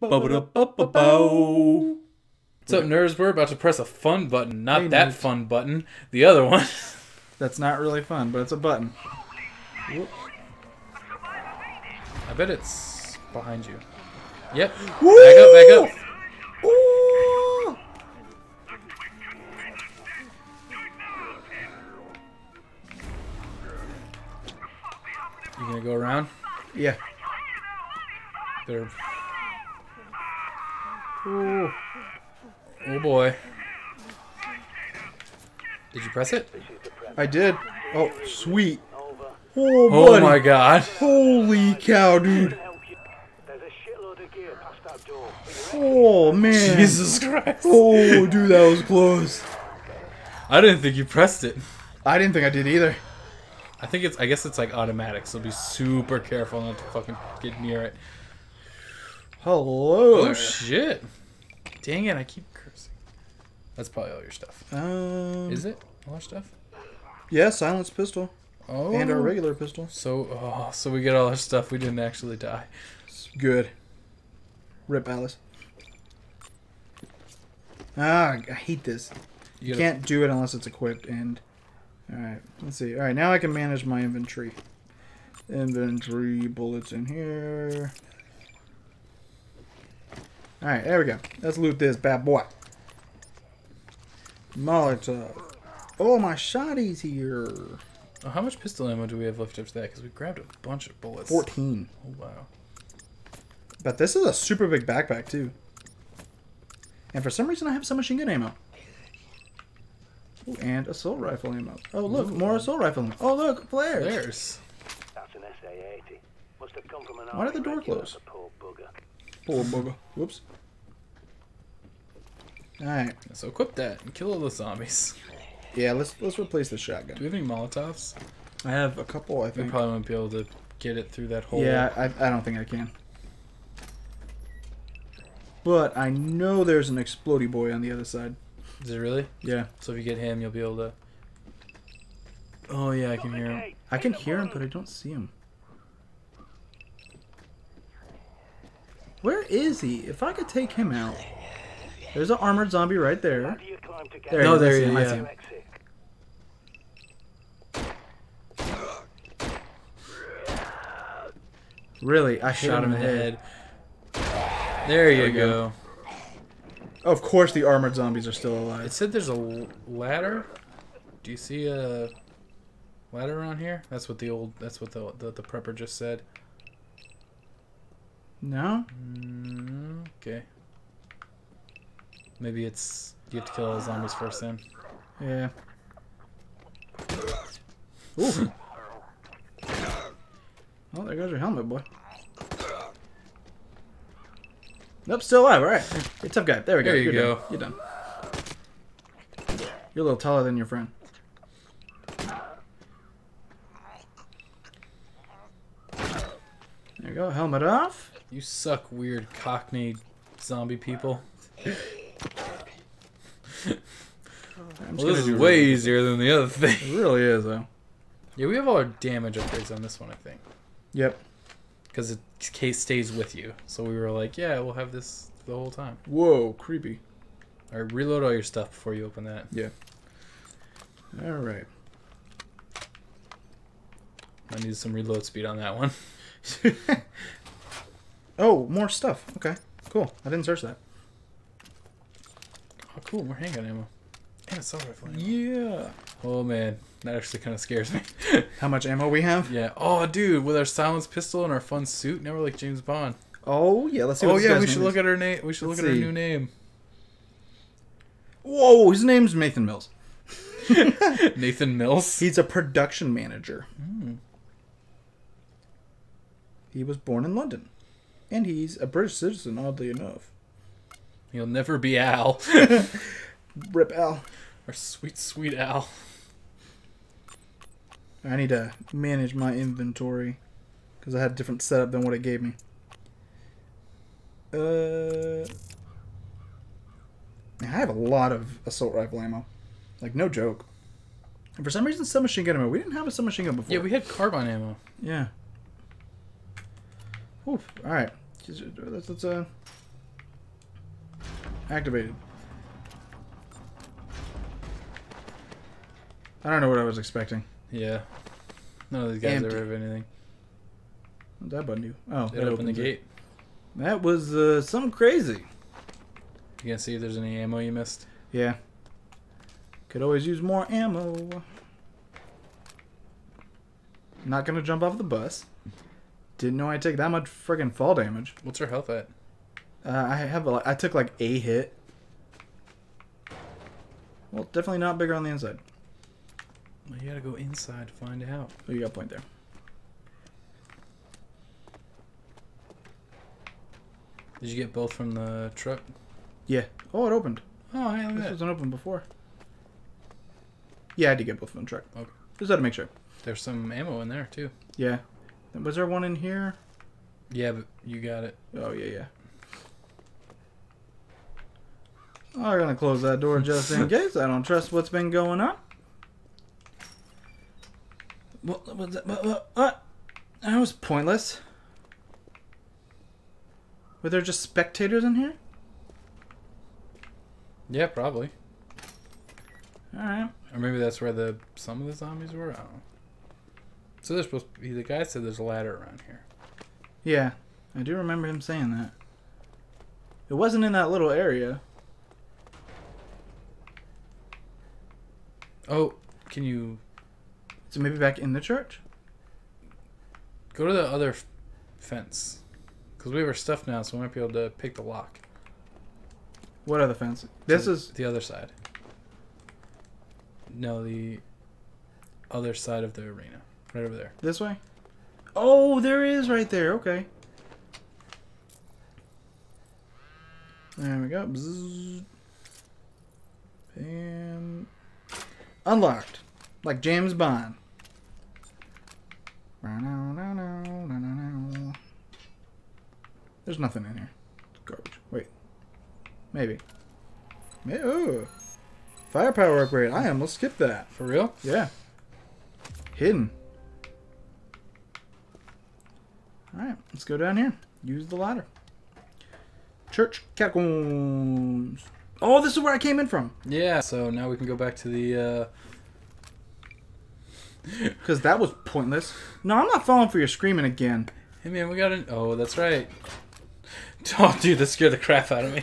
What's up, nerds? We're about to press a fun button. Not that fun button. The other one. That's not really fun, but it's a button. Whoop. I bet it's behind you. Yep. Woo! Back up, back up. Ooh! You gonna go around? Yeah. There. Ooh. Oh boy. Did you press it? I did. Oh, sweet. Oh, buddy. Oh my god. Holy cow, dude. Oh, man. Jesus Christ. Oh, dude, that was close. I didn't think you pressed it. I didn't think I did either. I think it's, I guess it's like automatic, so be super careful not to fucking get near it. Hello. Oh, shit. Dang it, I keep cursing. That's probably all your stuff. Is it? All our stuff? Yeah, silenced pistol. Oh. And our regular pistol. So, oh, so we get all our stuff. We didn't actually die. Good. Rip, Alice. Ah, I hate this. You can't do it unless it's equipped. And alright, let's see. Alright, now I can manage my inventory. Inventory, bullets in here. Alright, there we go. Let's loot this bad boy. Molotov. Oh, my shotty's here. Oh, how much pistol ammo do we have left after that? Because we grabbed a bunch of bullets. 14. Oh, wow. But this is a super big backpack, too. And for some reason, I have submachine gun ammo. Ooh, and assault rifle ammo. Oh, look, ooh, more assault rifle ammo. Oh, look, flares. Flares. That's an SA-80. Must have come from an army. Why did the door close? Poor bugger. Whoops. Alright. So equip that and kill all the zombies. Yeah, let's replace the shotgun. Do we have any Molotovs? I have a couple, I think. We probably won't be able to get it through that hole. Yeah, I don't think I can. But I know there's an explodey boy on the other side. Is it really? Yeah. So if you get him, you'll be able to... Oh yeah, I can hear him. I can hear him, but I don't see him. Where is he? If I could take him out... There's an armored zombie right there. There no, there he is. Yeah. Really? I shot him in the head. There you go. Of course the armored zombies are still alive. It said there's a ladder. Do you see a ladder around here? That's what the old... That's what the prepper just said. No? Okay. Maybe it's... You have to kill all the zombies first then. Yeah. Ooh. Oh, there goes your helmet, boy. Nope, still alive. Alright. Hey, tough guy. There we go. There you go. You're done. You're a little taller than your friend. There you go. Helmet off. You suck, weird cockney zombie people. Well, this is way easier than the other thing. It really is, though. Yeah, we have all our damage upgrades on this one, I think. Yep. Because it stays with you. So we were like, yeah, we'll have this the whole time. Whoa, creepy. All right, reload all your stuff before you open that. Yeah. All right. I need some reload speed on that one. Oh, more stuff. Okay, cool. I didn't search that. Oh, cool. More handgun ammo. And assault rifle ammo. Yeah. Oh, man. That actually kind of scares me. How much ammo we have? Yeah. Oh, dude. With our silenced pistol and our fun suit, now we're like James Bond. Oh, yeah. Let's see what this guy's name is. Look at her name. We should look at her new name. Whoa. His name's Nathan Mills. Nathan Mills? He's a production manager. Mm. He was born in London. And he's a British citizen, oddly enough. He'll never be Al. Rip Al. Our sweet, sweet Al. I need to manage my inventory because I had a different setup than what it gave me. I have a lot of assault rifle ammo. Like, no joke. And for some reason, submachine gun ammo. We didn't have a submachine gun before. Yeah, we had carbine ammo. Yeah. Oof. All right. Let's activated. I don't know what I was expecting. Yeah. None of these guys ever have anything. What's that button do? Oh, it opened the gate. That was something crazy. You can see if there's any ammo you missed. Yeah. Could always use more ammo. Not gonna jump off the bus. Didn't know I take that much friggin' fall damage. What's her health at? I took like a hit. Well, definitely not bigger on the inside. Well, you gotta go inside to find out. Oh, you got a point there. Did you get both from the truck? Yeah. Oh, it opened. Oh, hey, look at that. This wasn't open before. Yeah, I did get both from the truck. Okay. Just had to make sure. There's some ammo in there, too. Yeah. Was there one in here? Yeah, but you got it. Oh, yeah, yeah. I'm going to close that door just in case. I don't trust what's been going on. What was that? What? That was pointless. Were there just spectators in here? Yeah, probably. Alright. Or maybe that's where the some of the zombies were? I don't know. So there's supposed to be, the guy said there's a ladder around here. Yeah, I do remember him saying that. It wasn't in that little area. Oh, can you... So maybe back in the church? Go to the other fence. Because we have our stuff now, so we might be able to pick the lock. What other fence? This is... The other side. No, the other side of the arena. Right over there. This way? Oh, there is right there. Okay. There we go. Bzzz. Bam. Unlocked. Like James Bond. There's nothing in here. Garbage. Wait. Maybe. Ooh. Firepower upgrade. I almost skipped that. For real? Yeah. Hidden. Alright, let's go down here. Use the ladder. Church catacombs. Oh, this is where I came in from. Yeah, so now we can go back to the... Because that was pointless. No, I'm not falling for your screaming again. Hey, man, we got an... Oh, that's right. Oh, dude, that scared the crap out of me.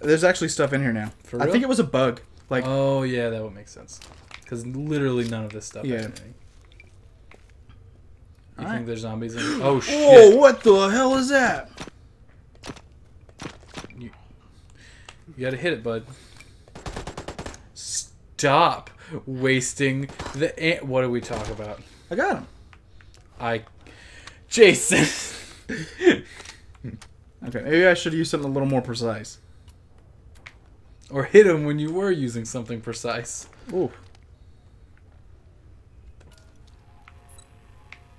There's actually stuff in here now. For real? I think it was a bug. Like. Oh, yeah, that would make sense. Because literally none of this stuff is anything. You think there's zombies in there? Oh, shit. Oh, what the hell is that? You gotta hit it, bud. Stop wasting the... What do we talk about? I got him. Jason! Okay, maybe I should use something a little more precise. Or hit him when you were using something precise. Ooh.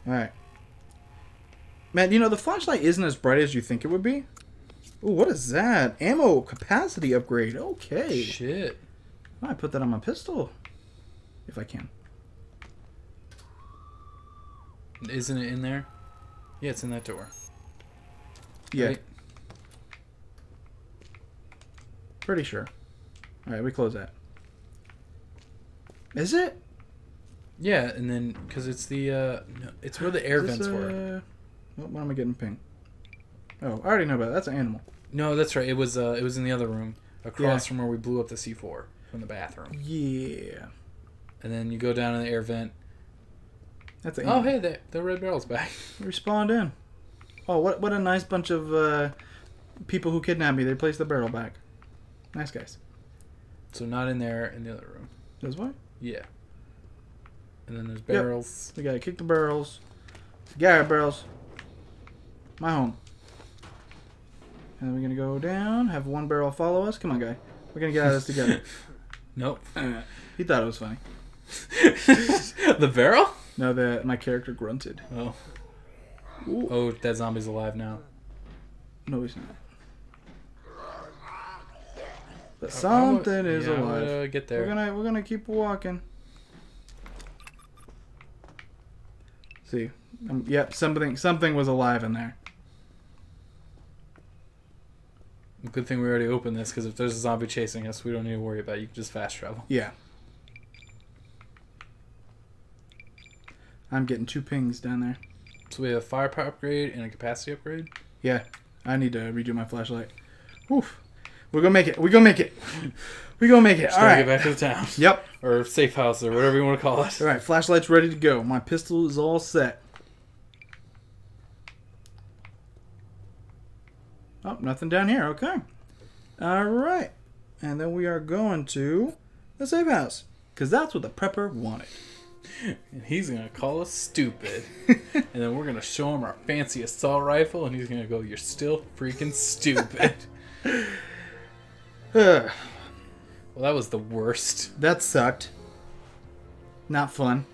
Alright. Man, you know, the flashlight isn't as bright as you think it would be. Ooh, what is that? Ammo capacity upgrade. Okay. Shit. I might put that on my pistol. If I can. Isn't it in there? Yeah, it's in that door. Yeah. Right? Pretty sure. Alright, we close that. Is it? Yeah, and then because it's the no, it's where the air vents were. Why am I getting ping? Oh, I already know about that. That's an animal. No, that's right. It was in the other room, across from where we blew up the C4 from the bathroom. Yeah. And then you go down in the air vent. That's an animal. Oh, hey, the red barrel's back. We respawned in. Oh, what a nice bunch of people who kidnapped me. They placed the barrel back. Nice guys. So not in there, in the other room. That's what? Yeah. And then there's barrels. Yep. We gotta kick the barrels. Yeah, barrels. My home. And then we're gonna go down, have one barrel follow us. Come on, guy. We're gonna get out of this together. Nope. He thought it was funny. The barrel? No, my character grunted. Oh. Ooh. Oh, that zombie's alive now. No, he's not. But something is alive. Get there. We're gonna keep walking. See, yep, something was alive in there. Good thing we already opened this, because if there's a zombie chasing us, we don't need to worry about it. You can just fast travel. Yeah. I'm getting 2 pings down there. So we have a firepower upgrade and a capacity upgrade? Yeah. I need to redo my flashlight. Oof. We're going to make it. We're going to make it. We're going to make it. Just all right. Get back to the town. Yep. Or safe house or whatever you want to call it. All right. Flashlight's ready to go. My pistol is all set. Oh, nothing down here. Okay. All right. And then we are going to the safe house. Because that's what the prepper wanted. And he's going to call us stupid. And then we're going to show him our fancy assault rifle. And he's going to go, you're still freaking stupid. Well, that was the worst. That sucked. Not fun.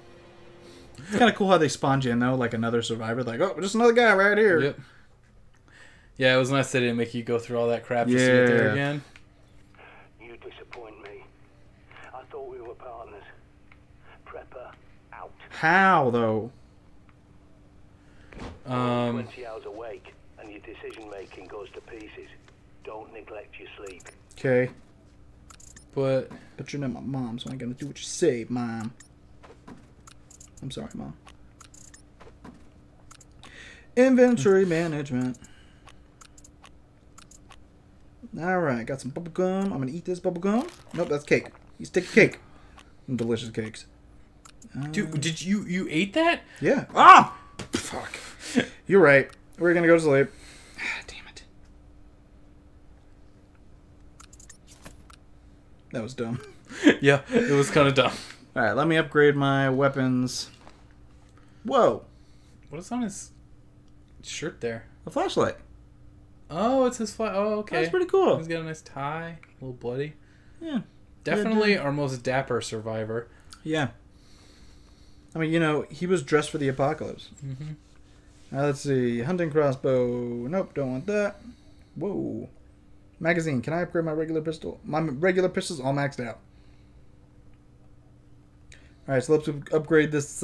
It's kind of cool how they spawned you in, though. Like another survivor. Like, oh, just another guy right here. Yep. Yeah, it was nice they didn't make you go through all that crap just to get there again. You disappoint me. I thought we were partners. Prepper out. How, though? 20 hours awake, and your decision-making goes to pieces. Don't neglect your sleep. Okay. But you're not my mom, so I'm gonna do what you say, Mom. I'm sorry, Mom. Inventory management. Alright, got some bubblegum. I'm gonna eat this bubblegum. Nope, that's cake. You stick to cake. Delicious cakes. Dude, did you ate that? Yeah. Ah! Fuck. You're right. We're gonna go to sleep. That was dumb. Yeah, it was kind of dumb. Alright, let me upgrade my weapons. Whoa. What is on his shirt there? A flashlight. Oh, it's his flashlight. Oh, okay. That's pretty cool. He's got a nice tie. A little bloody. Yeah. Definitely our most dapper survivor. Yeah. I mean, you know, he was dressed for the apocalypse. Mm-hmm. Now, let's see. Hunting crossbow. Nope, don't want that. Whoa. Magazine. Can I upgrade my regular pistol? My regular pistol's all maxed out. Alright, so let's upgrade this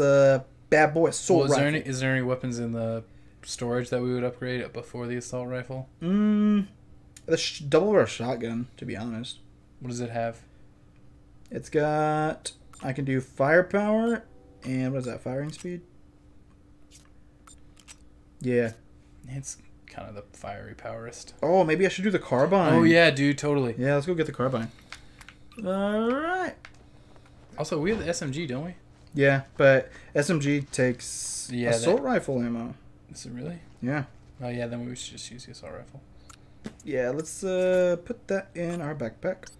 bad boy assault rifle. Is there any weapons in the storage that we would upgrade before the assault rifle? The double-barrel shotgun, to be honest. What does it have? It's got... I can do firepower and... What is that? Firing speed? Yeah. It's... kind of the fiery powerist. Oh, maybe I should do the carbine. Oh yeah, dude, totally. Yeah, let's go get the carbine. All right. Also, we have the SMG, don't we? Yeah, but SMG takes assault rifle ammo. Is it really? Yeah. Oh yeah, then we should just use the assault rifle. Yeah, let's put that in our backpack.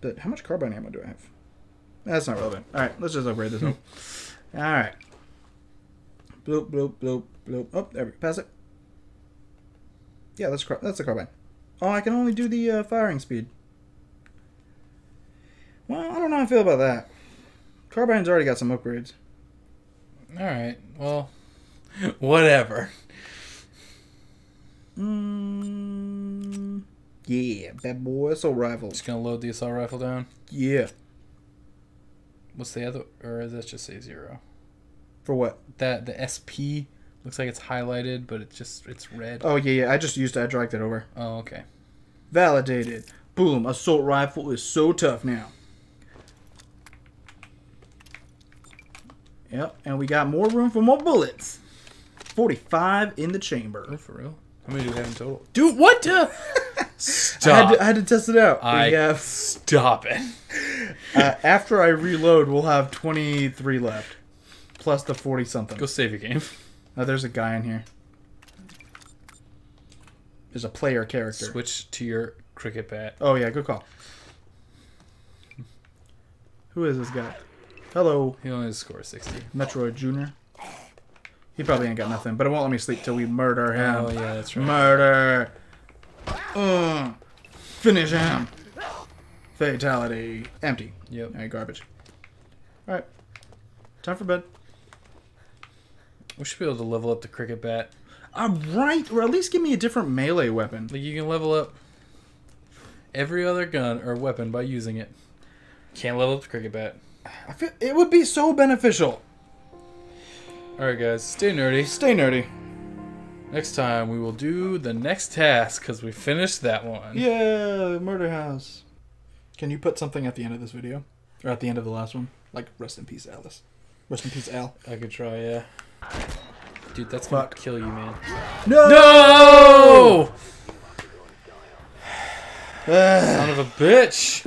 But how much carbine ammo do I have? That's not relevant. All right, let's just upgrade this one. All right. Bloop, bloop, bloop, bloop. Oh, there we go. Pass it. Yeah, that's a carbine. Oh, I can only do the firing speed. Well, I don't know how I feel about that. Carbine's already got some upgrades. Alright, well, whatever. Yeah, bad boy assault rifle. Just gonna load the assault rifle down? Yeah. What's the other, or does that just say 0? For what? That the SP looks like it's highlighted, but it's red. Oh yeah. I just dragged it over. Oh, okay. Validated. Boom. Assault rifle is so tough now. Yep, and we got more room for more bullets. 45 in the chamber. Oh, for real? How many do we have in total? Dude, what? Stop. I had to test it out. Stop it. After I reload, we'll have 23 left. Plus the 40-something. Go save your game. Oh, there's a guy in here. There's a player character. Switch to your cricket bat. Oh, yeah. Good call. Who is this guy? Hello. He only has a score of 60. Metroid Jr. He probably ain't got nothing, but it won't let me sleep till we murder him. Oh, yeah. That's right. Murder. Finish him. Fatality. Empty. Yep. All right, garbage. All right. Time for bed. We should be able to level up the cricket bat. Alright, or at least give me a different melee weapon. Like, you can level up every other gun or weapon by using it. Can't level up the cricket bat. I feel it would be so beneficial. Alright guys, stay nerdy. Stay nerdy. Next time we will do the next task because we finished that one. Yeah, murder house. Can you put something at the end of this video? Or at the end of the last one? Like, rest in peace, Alice. Rest in peace, Al. I could try, yeah. Dude, that's gonna kill you, man. No! No! Son of a bitch!